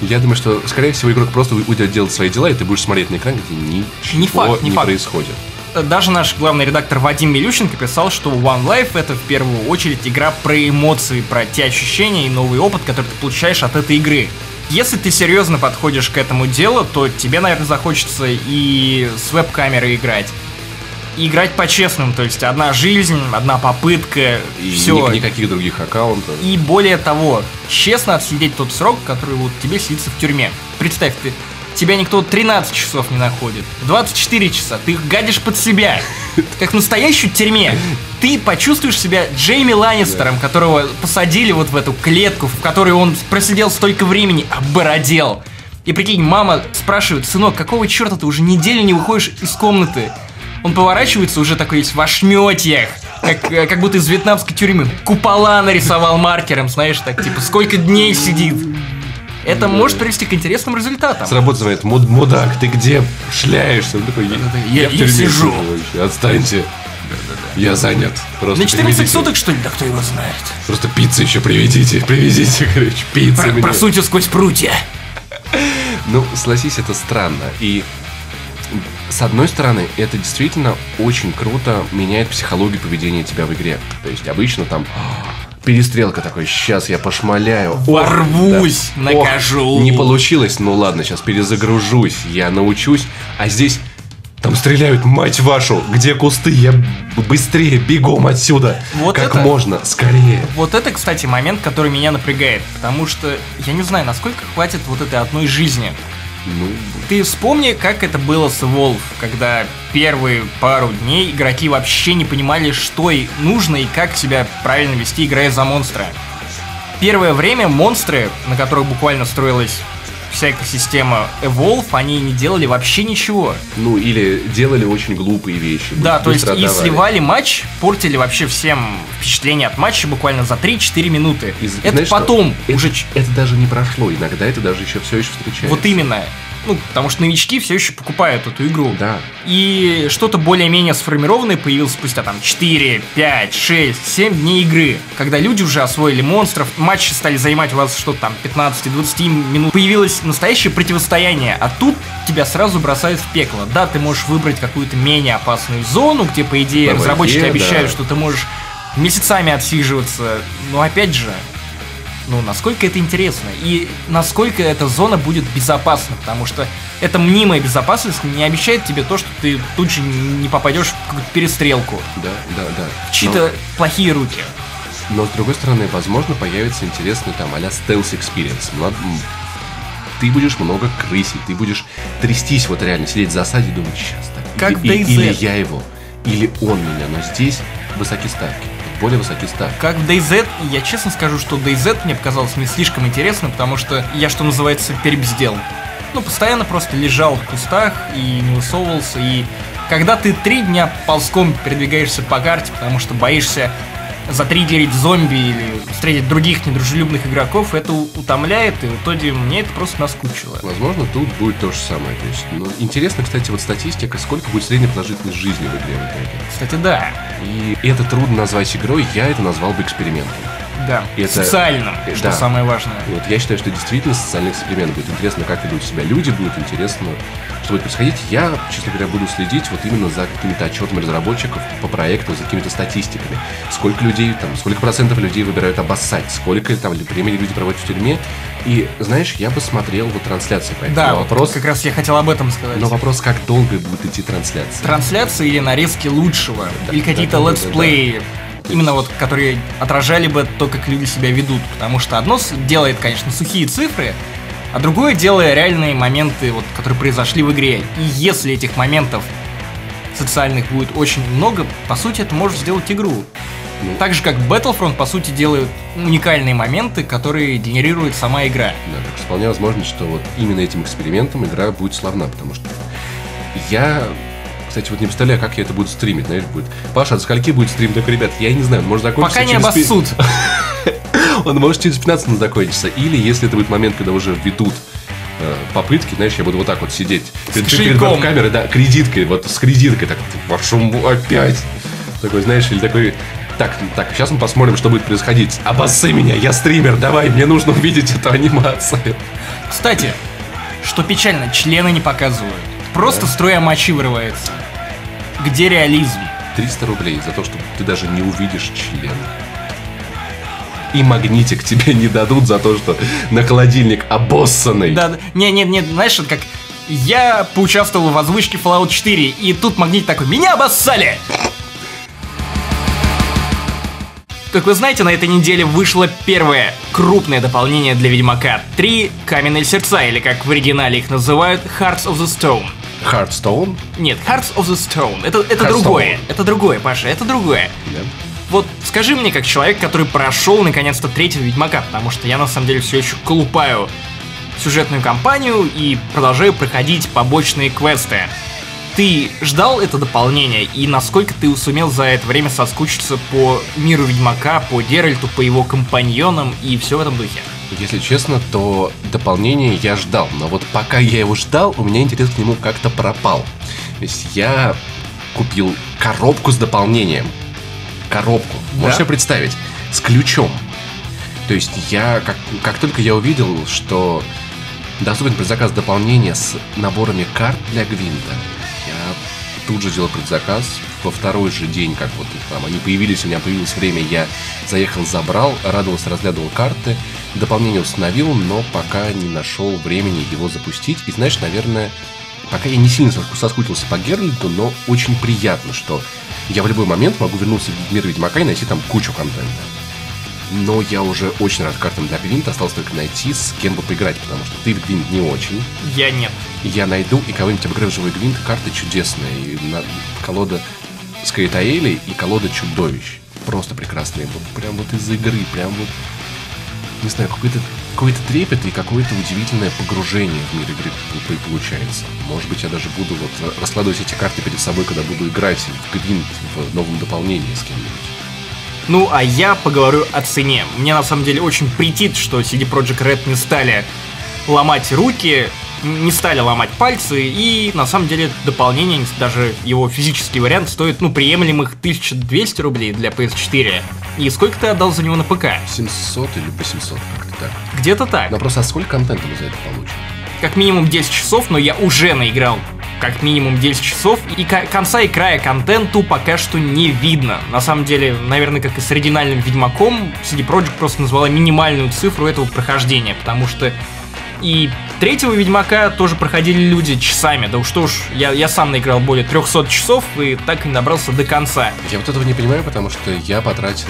Я думаю, что, скорее всего, игрок просто уйдет делать свои дела, и ты будешь смотреть на экран, где ничего не происходит. Даже наш главный редактор Вадим Милюченко писал, что One Life — это в первую очередь игра про эмоции, про те ощущения и новый опыт, который ты получаешь от этой игры. Если ты серьезно подходишь к этому делу, то тебе, наверное, захочется и с веб-камерой играть. И играть по-честному, то есть одна жизнь, одна попытка, и все. Никаких других аккаунтов. И более того, честно отсидеть тот срок, который вот тебе сидится в тюрьме. Представь, тебя никто 13 часов не находит, 24 часа, ты их гадишь под себя, как в настоящей тюрьме. Ты почувствуешь себя Джейми Ланнистером, которого посадили вот в эту клетку, в которой он просидел столько времени, обородел. И прикинь, мама спрашивает: сынок, какого черта ты уже неделю не выходишь из комнаты? Он поворачивается уже такой весь в ошметьях, как будто из вьетнамской тюрьмы. Купола нарисовал маркером, знаешь, так типа, сколько дней сидит. Это может привести к интересным результатам. Сработает мудак, ты где шляешься? Он такой: я сижу. Отстаньте. Да. Я занят. Просто на 14 приведите. Суток, что ли? Да кто его знает. Просто пиццу еще приведите. Привезите, короче, пиццу. Просуньте сквозь прутья. Ну, согласись, это странно. И с одной стороны, это действительно очень круто меняет психологию поведения тебя в игре. То есть обычно там... перестрелка такой: сейчас я пошмаляю, ворвусь, да, накажу. Не получилось, ну ладно, сейчас перезагружусь, я научусь. А здесь там стреляют, мать вашу, где кусты, я быстрее, бегом отсюда, вот как это, можно скорее. Вот это, кстати, момент, который меня напрягает, потому что я не знаю, насколько хватит вот этой одной жизни. Ну... ты вспомни, как это было с Evolve, когда первые пару дней игроки вообще не понимали, что и нужно и как себя правильно вести, играя за монстра. Первое время монстры, на которых буквально строилась вся экосистема Evolve, они не делали вообще ничего. Ну или делали очень глупые вещи. Да, то есть и сливали матч, портили вообще всем впечатление от матча буквально за 3-4 минуты. Это потом уже... это даже не прошло, иногда это даже еще все еще встречается. Вот именно. Ну, потому что новички все еще покупают эту игру. Да. И что-то более-менее сформированное появилось спустя там 4, 5, 6, 7 дней игры, когда люди уже освоили монстров, матчи стали занимать у вас что-то там 15-20 минут. Появилось настоящее противостояние, а тут тебя сразу бросают в пекло. Да, ты можешь выбрать какую-то менее опасную зону, где, по идее, разработчики обещают, что ты можешь месяцами отсиживаться. Но опять же, ну, насколько это интересно и насколько эта зона будет безопасна, потому что эта мнимая безопасность не обещает тебе то, что ты тут же не попадешь в какую-то перестрелку. Да. В чьи-то плохие руки. Но, с другой стороны, возможно, появится интересный там а-ля стелс-экспириенс. Ты будешь много крысить, ты будешь трястись, вот реально, сидеть в засаде и думать, сейчас так. Как DayZ. Или я его, или он меня, но здесь высокие ставки. Более высокий старт. Как в DayZ, я честно скажу, что DayZ мне показалось не слишком интересно, потому что я, что называется, перебздел. Ну, постоянно просто лежал в кустах и не высовывался. И когда ты 3 дня ползком передвигаешься по карте, потому что боишься затриггерить зомби или встретить других недружелюбных игроков, это утомляет, и в итоге мне это просто наскучило. Возможно, тут будет то же самое. То есть, ну, интересно, кстати, вот статистика, сколько будет средняя продолжительность жизни в игре. Кстати, да. И это трудно назвать игрой, я это назвал бы экспериментом. Да, это... социально, что самое важное. Вот я считаю, что действительно социальный эксперимент будет интересно, как ведут себя люди, будет интересно, что будет происходить. Я, честно говоря, буду следить вот именно за какими-то отчетами разработчиков по проекту, за какими-то статистиками. Сколько людей, там, сколько процентов людей выбирают обоссать, сколько там времени люди проводят в тюрьме. И, знаешь, я бы смотрел вот трансляции по этому. Да, вопрос... как раз я хотел об этом сказать. Но вопрос, как долго будет идти трансляция. Трансляции или нарезки лучшего, да, или какие-то летсплеи. Именно вот, которые отражали бы то, как люди себя ведут. Потому что одно делает, конечно, сухие цифры, а другое делает реальные моменты, вот, которые произошли в игре. И если этих моментов социальных будет очень много, по сути, это может сделать игру. Так же, как Battlefront, по сути, делают уникальные моменты, которые генерирует сама игра. Да, так что вполне возможно, что вот именно этим экспериментом игра будет славна, потому что я... Кстати, вот не представляю, как я это буду стримить. Наверное, будет... Паша, от скольки будет стрим? Так, ребят, я не знаю, он может закончиться. Пока не обоссут. Он может через 15 минут закончиться. Или если это будет момент, когда уже ведут попытки, знаешь, я буду вот так вот сидеть. Перед камерой, да, кредиткой, вот с кредиткой. Так, пошум опять. Такой, знаешь, или такой... Так, сейчас мы посмотрим, что будет происходить. Обоссы меня, я стример, давай, мне нужно увидеть эту анимацию. Кстати, что печально, члены не показывают. Просто струя мочи вырывается. Где реализм? 300 рублей за то, что ты даже не увидишь член. И магнитик тебе не дадут за то, что на холодильник обоссанный. Да, нет, знаешь, это как... Я поучаствовал в озвучке Fallout 4, и тут магнит такой: меня обоссали! Как вы знаете, на этой неделе вышло первое крупное дополнение для Ведьмака 3 «Каменные сердца», или как в оригинале их называют, «Hearts of the Stone». Hearthstone? Нет, Hearts of the Stone. Это другое. Это другое, Паша, это другое. Yeah. Вот скажи мне, как человек, который прошел наконец-то третьего Ведьмака, потому что я на самом деле все еще колупаю сюжетную кампанию и продолжаю проходить побочные квесты. Ты ждал это дополнение, и насколько ты сумел за это время соскучиться по миру Ведьмака, по Геральту, по его компаньонам и все в этом духе? Если честно, то дополнение я ждал, но вот пока я его ждал, у меня интерес к нему как-то пропал. То есть я купил коробку с дополнением. Коробку, да? Можешь себе представить? С ключом. То есть я, как только я увидел, что доступен предзаказ дополнения с наборами карт для Гвинта, тут же сделал предзаказ, во второй же день, как вот там они появились, у меня появилось время, я заехал, забрал, радовался, разглядывал карты, дополнение установил, но пока не нашел времени его запустить. И знаешь, наверное, пока я не сильно соскучился по Геральту, но очень приятно, что я в любой момент могу вернуться в мир Ведьмака и найти там кучу контента. Но я уже очень рад картам для Гвинт, осталось только найти, с кем бы поиграть, потому что ты в Гвинт не очень. Я нет. Я найду и кого-нибудь обыграю в живой Гвинт, карты чудесные. И колода Скайтаэли и колода Чудовищ. Просто прекрасные. Прям вот из игры, прям вот, не знаю, какой-то трепет и какое-то удивительное погружение в мир игры получается. Может быть, я даже буду вот раскладывать эти карты перед собой, когда буду играть в Гвинт в новом дополнении с кем-нибудь. Ну, а я поговорю о цене. Мне на самом деле очень претит, что CD Projekt Red не стали ломать руки не стали ломать пальцы, и на самом деле дополнение, даже его физический вариант, стоит, ну, приемлемых 1200 рублей для PS4. И сколько ты отдал за него на ПК? 700 или 800, как-то так. Где-то так. Вопрос, а сколько контента мы за это получим? Как минимум 10 часов, но я уже наиграл как минимум 10 часов, и конца и края контенту пока что не видно. На самом деле, наверное, как и с оригинальным Ведьмаком, CD Projekt просто назвала минимальную цифру этого прохождения, потому что и третьего Ведьмака тоже проходили люди часами. Да уж, я сам наиграл более 300 часов и так и не добрался до конца. Я вот этого не понимаю, потому что я потратил,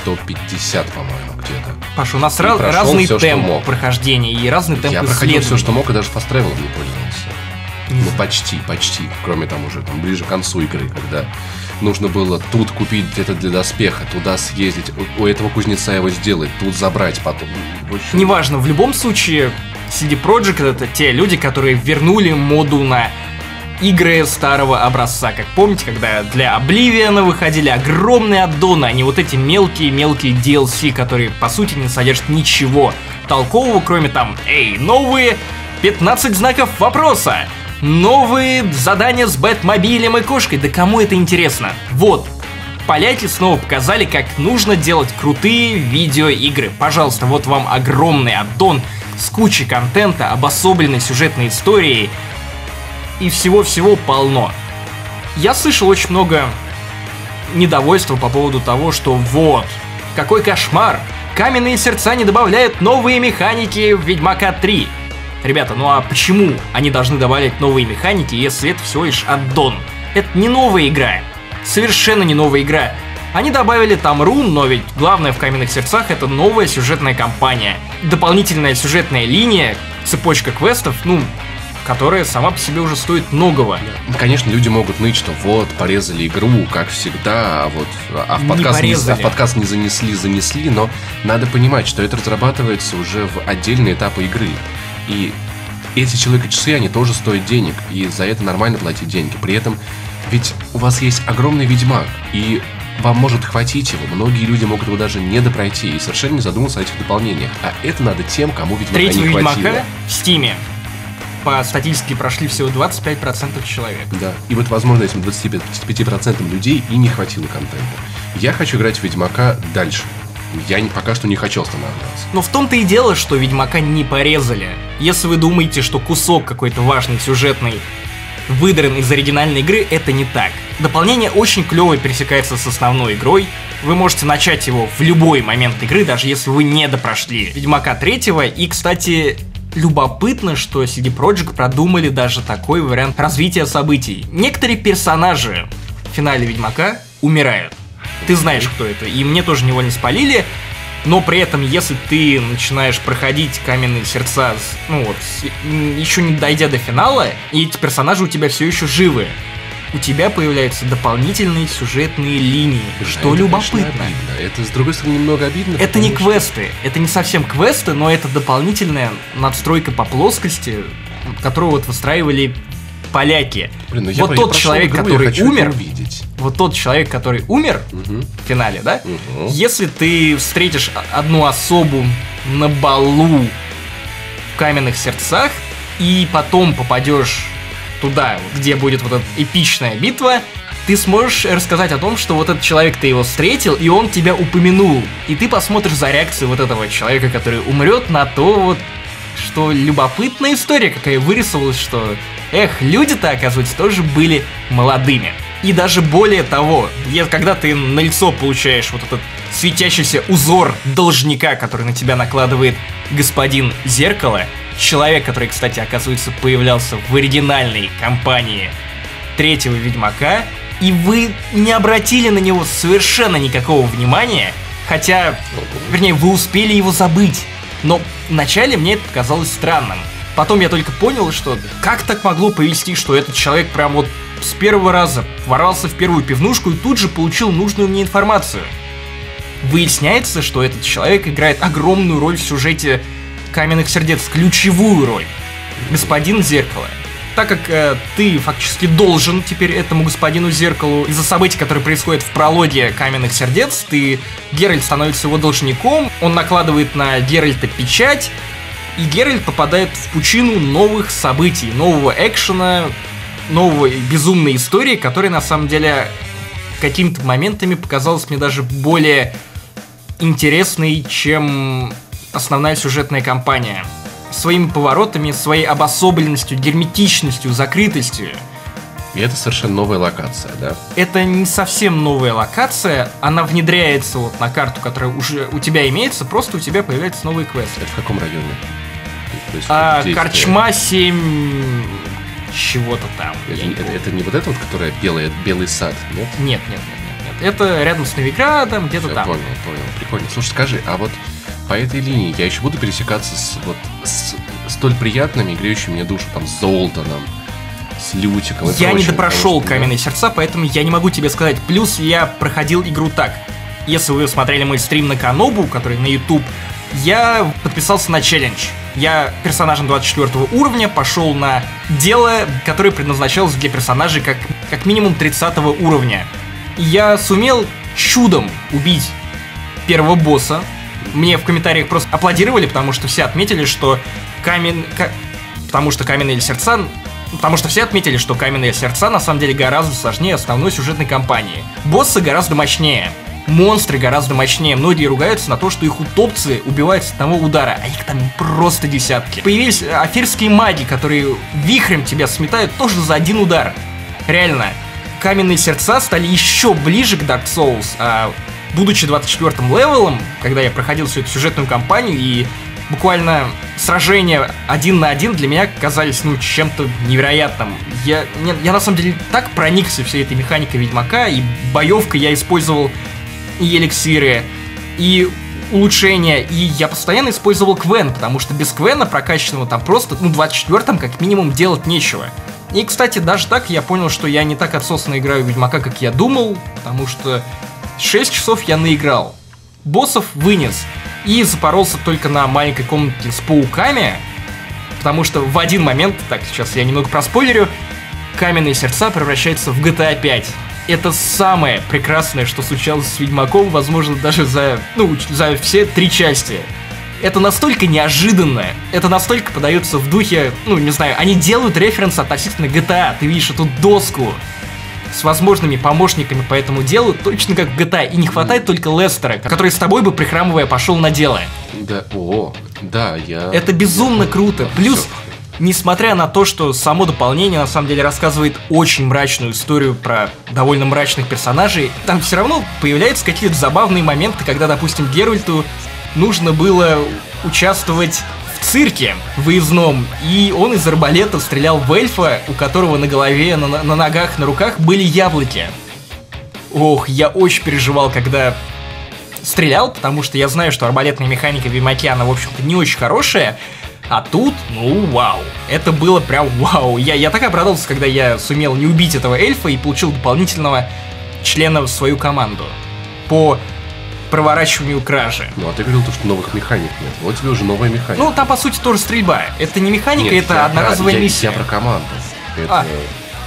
150, по-моему, где-то. Паша, у нас разные темпы прохождения и разные темпы исследований. Я проходил все, что мог, и даже фаст-тревелом не пользовался. Ну, почти, кроме там уже там, ближе к концу игры, когда нужно было тут купить где-то для доспеха, туда съездить, у этого кузнеца его сделать, тут забрать потом. Неважно, в любом случае CD Projekt — это те люди, которые вернули моду на игры старого образца. Как помните, когда для Oblivion выходили огромные аддоны, а не вот эти мелкие-мелкие DLC, которые по сути не содержат ничего толкового, кроме там новые 15 знаков вопроса, новые задания с Бэтмобилем и кошкой. Да кому это интересно? Вот, поляки снова показали, как нужно делать крутые видеоигры. Пожалуйста, вот вам огромный аддон с кучей контента, обособленной сюжетной историей и всего-всего полно. Я слышал очень много недовольства по поводу того, что вот, какой кошмар, каменные сердца не добавляют новые механики в Ведьмака 3. Ребята, ну а почему они должны добавлять новые механики, если это всего лишь аддон? Это не новая игра. Совершенно не новая игра. Они добавили там рун, но ведь главное в каменных сердцах — это новая сюжетная кампания. Дополнительная сюжетная линия, цепочка квестов, которая сама по себе уже стоит многого. Конечно, люди могут ныть, что вот, порезали игру, как всегда, а в подкаст не занесли, но надо понимать, что это разрабатывается уже в отдельные этапы игры. И эти человека-часы, они тоже стоят денег, и за это нормально платить деньги. При этом ведь у вас есть огромный Ведьмак, и вам может хватить его. Многие люди могут его даже не допройти и совершенно не задумываться о этих дополнениях. А это надо тем, кому Ведьмака не хватило. Третьего Ведьмака в Стиме по статистике прошли всего 25% человек. Да, и вот, возможно, этим 25% людей и не хватило контента. Я хочу играть в Ведьмака дальше. Я пока что не хочу останавливаться. Но в том-то и дело, что Ведьмака не порезали. Если вы думаете, что кусок какой-то важный, сюжетный, выдран из оригинальной игры, это не так. Дополнение очень клево пересекается с основной игрой. Вы можете начать его в любой момент игры, даже если вы не допрошли Ведьмака 3-го. И, кстати, любопытно, что CD Projekt продумали даже такой вариант развития событий. Некоторые персонажи в финале Ведьмака умирают. Ты знаешь, кто это, и мне тоже невольно спалили, но при этом, если ты начинаешь проходить каменные сердца, еще не дойдя до финала, и эти персонажи у тебя все еще живы, у тебя появляются дополнительные сюжетные линии, что это любопытно. Это, с другой стороны, немного обидно. Это не квесты, это не совсем квесты, но это дополнительная надстройка по плоскости, которую выстраивали поляки. Вот тот человек, который умер в финале, да? Если ты встретишь одну особу на балу в каменных сердцах и потом попадешь туда, где будет вот эта эпичная битва, ты сможешь рассказать о том, что вот этот человек, ты его встретил, и он тебя упомянул. И ты посмотришь за реакцию вот этого человека, который умрет, на то что любопытная история, какая вырисовалась, что люди-то, оказывается, тоже были молодыми. И даже более того, когда ты на лицо получаешь вот этот светящийся узор должника, который на тебя накладывает господин Зеркало, человек, который, кстати, оказывается, появлялся в оригинальной кампании третьего Ведьмака, и вы не обратили на него совершенно никакого внимания, хотя, вернее, вы успели его забыть. Но вначале мне это показалось странным. Потом я только понял, что как так могло повести, что этот человек прям с первого раза ворвался в первую пивнушку и тут же получил нужную мне информацию. Выясняется, что этот человек играет огромную роль в сюжете «Каменных сердец», ключевую роль. Господин Зеркало. Так как ты фактически должен теперь этому господину Зеркалу из-за событий, которые происходят в прологе «Каменных сердец», Геральт становится его должником, он накладывает на Геральта печать, И Геральт попадает в пучину новых событий, нового экшена, новой безумной истории, которая на самом деле какими-то моментами показалась мне даже более интересной, чем основная сюжетная кампания. Своими поворотами, своей обособленностью, герметичностью, закрытостью. И это совершенно новая локация, да? Это не совсем новая локация, она внедряется вот на карту, которая уже у тебя имеется, просто у тебя появляются новые квесты. Это в каком районе? То есть, Корчма 7... чего-то там. Это не вот это вот, которая белый сад, нет? Нет. Это рядом с Новиградом, где-то там. Понял. Прикольно. Слушай, скажи, а вот по этой линии я еще буду пересекаться с столь приятными, греющими мне душу, там, с Золтаном, с Лютиком. Я не допрошел «Каменные сердца», поэтому я не могу тебе сказать. Плюс я проходил игру так. Если вы смотрели мой стрим на Канобу, который на YouTube, я подписался на челлендж. Я персонажем 24 уровня пошел на дело, которое предназначалось для персонажей как минимум 30 уровня. И я сумел чудом убить первого босса. Мне в комментариях просто аплодировали, потому что все отметили, что «Каменные сердца» на самом деле гораздо сложнее основной сюжетной кампании. Боссы гораздо мощнее. Монстры гораздо мощнее. Многие ругаются на то, что их утопцы убивают с одного удара, а их там просто десятки. Появились афирские маги, которые вихрем тебя сметают тоже за один удар. Реально, «Каменные сердца» стали еще ближе к Dark Souls, а будучи 24-м левелом, когда я проходил всю эту сюжетную кампанию, и буквально сражения один на один для меня казались, чем-то невероятным. Я на самом деле так проникся всей этой механикой Ведьмака, и боевкой я использовал и эликсиры, и улучшения, и я постоянно использовал Квен, потому что без Квена прокачанного там просто, 24-м как минимум делать нечего. И, кстати, даже так я понял, что я не так отсосно играю в Ведьмака, как я думал, потому что 6 часов я наиграл, боссов вынес, и запоролся только на маленькой комнате с пауками, потому что в один момент, так, сейчас я немного проспойлерю, «Каменные сердца» превращаются в GTA 5. Это самое прекрасное, что случалось с Ведьмаком, возможно, даже за все 3 части. Это настолько неожиданно, это настолько подается в духе, они делают референс относительно GTA, ты видишь эту доску с возможными помощниками по этому делу, точно как в GTA, и не хватает только Лестера, который с тобой бы, прихрамывая, пошел на дело. Это безумно круто, плюс... Всё. Несмотря на то, что само дополнение на самом деле рассказывает очень мрачную историю про довольно мрачных персонажей, там все равно появляются какие-то забавные моменты, когда, допустим, Геральту нужно было участвовать в цирке выездном, и он из арбалета стрелял в эльфа, у которого на голове, на ногах, на руках были яблоки. Ох, я очень переживал, когда стрелял, потому что я знаю, что арбалетная механика в Ведьмаке, она, в общем-то, не очень хорошая. А тут, вау. Это было прям вау. Я так обрадовался, когда я сумел не убить этого эльфа и получил дополнительного члена в свою команду по проворачиванию кражи. А ты говорил, что новых механик нет. Вот тебе уже новая механика. Там, по сути, тоже стрельба. Это не механика, нет, это одноразовая миссия. Я про команду.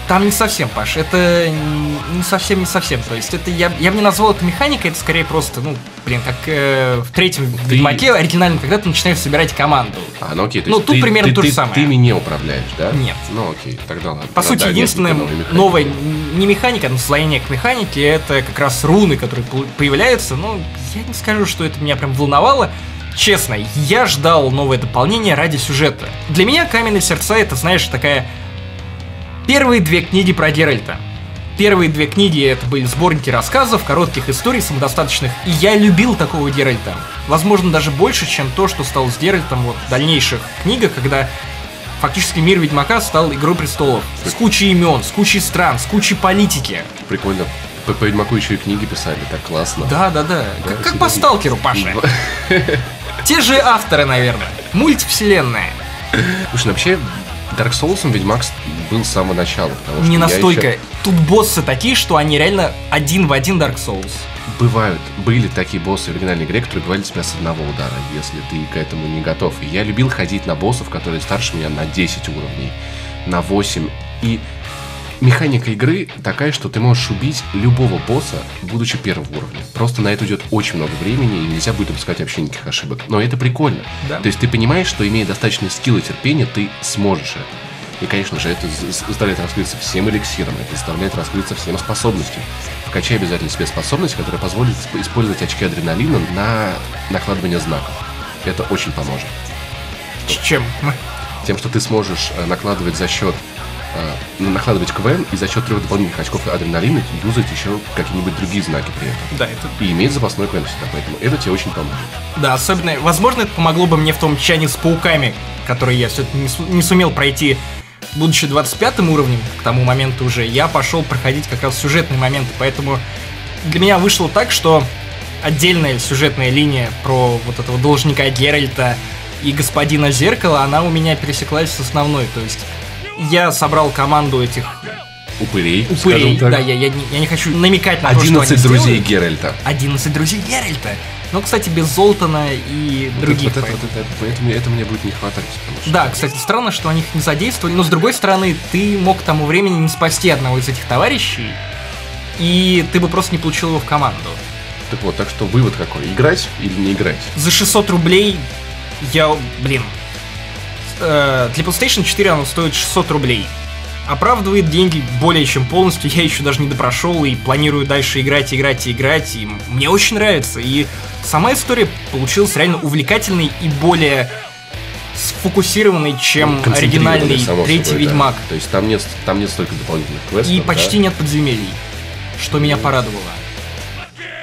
Там не совсем, Паш. Это не совсем. То есть, это я бы не назвал это механикой, это скорее просто, как в третьем Ведьмаке оригинально, когда ты начинаешь собирать команду. Окей. То есть тут примерно то же самое. Ты меня управляешь, да? Нет. Окей, тогда ладно. По сути, единственная новая не механика, а наслоение к механике, это как раз руны, которые появляются. Я не скажу, что это меня прям волновало. Честно, я ждал новое дополнение ради сюжета. Для меня «Каменные сердца» — это, такая... Первые 2 книги про Геральта. Первые 2 книги — это были сборники рассказов, коротких историй, самодостаточных. И я любил такого Геральта. Возможно, даже больше, чем то, что стало с Геральтом в дальнейших книгах, когда фактически мир Ведьмака стал «Игрой престолов». С кучей имен, с кучей стран, с кучей политики. Прикольно. По Ведьмаку еще и книги писали, так классно. Да. Как по «Сталкеру», Паша. Те же авторы, наверное. Мультивселенная. Слушай, вообще... Dark Souls'ом Ведьмак был с самого начала. Не настолько. Тут боссы такие, что они реально один в один Dark Souls. Были такие боссы в оригинальной игре, которые убивали тебя с одного удара, если ты к этому не готов. И я любил ходить на боссов, которые старше меня на 10 уровней, на 8. И Механика игры такая, что ты можешь убить любого босса, будучи первого уровня. Просто на это уйдет очень много времени, и нельзя будет допускать вообще никаких ошибок. Но это прикольно. Да. То есть ты понимаешь, что, имея достаточный скилл и терпение, ты сможешь это. И, конечно же, это заставляет раскрыться всем эликсиром, это заставляет раскрыться всем способностям. Вкачай обязательно себе способность, которая позволит использовать очки адреналина на накладывание знаков. Это очень поможет. Чем? Тем, что ты сможешь накладывать за счет накладывать КВН и за счет 3 дополнительных очков адреналина юзать еще какие-нибудь другие знаки при этом. Да, это... И иметь запасной КВН всегда, поэтому это тебе очень поможет. Да, особенно, возможно, это помогло бы мне в том чане с пауками, который я все-таки не сумел пройти, будучи 25-м уровнем, к тому моменту уже, я пошел проходить как раз сюжетные моменты, поэтому для меня вышло так, что отдельная сюжетная линия про вот этого должника Геральта и господина Зеркала, она у меня пересеклась с основной, то есть... Я собрал команду этих... Упырей, да, я не хочу намекать на то, что они 11 друзей сделают. Геральта. 11 друзей Геральта. Но, кстати, без Золтана и других. Поэтому это мне будет не хватать. Да, кстати, странно, что они их не задействовали. Но, с другой стороны, ты мог к тому времени не спасти одного из этих товарищей, и ты бы просто не получил его в команду. Так вот, так что вывод какой? Играть или не играть? За 600 рублей я... Блин... Для PlayStation 4 оно стоит 600 рублей. Оправдывает деньги более чем полностью. Я еще даже не допрошел и планирую дальше играть. И мне очень нравится. И сама история получилась реально увлекательной и более сфокусированной, чем оригинальный третий Ведьмак. Да. То есть там нет столько дополнительных квестов. И почти нет подземелий, что меня порадовало.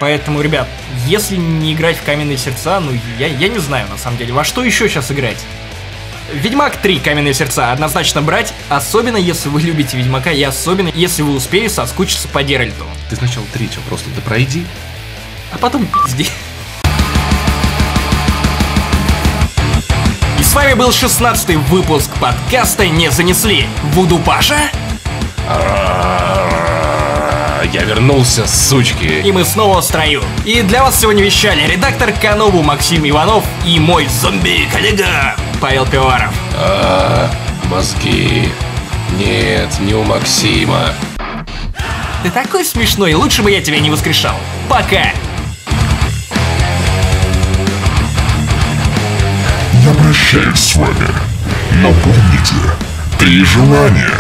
Поэтому, ребят, если не играть в Каменные сердца, ну я не знаю на самом деле, во что еще сейчас играть. Ведьмак 3 Каменные сердца однозначно брать, особенно если вы любите Ведьмака и особенно если вы успели соскучиться по Геральту. Ты сначала третью просто допройди, а потом пизди. И с вами был 16-й выпуск подкаста «Не занесли». Буду Паша. Я вернулся, сучки. И мы снова в строю. И для вас сегодня вещали редактор Канобу Максим Иванов и мой зомби-коллега Павел Пивоваров. Мозги. Нет, не у Максима. Ты такой смешной, лучше бы я тебя не воскрешал. Пока. Я прощаюсь с вами. Но помните, 3 желания.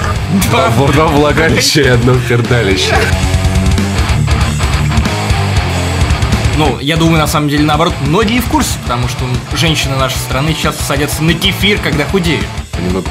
Два влагалища и одно пердалище. Ну, я думаю, на самом деле, наоборот, многие в курсе, потому что женщины нашей страны часто садятся на кефир, когда худеют. Немного...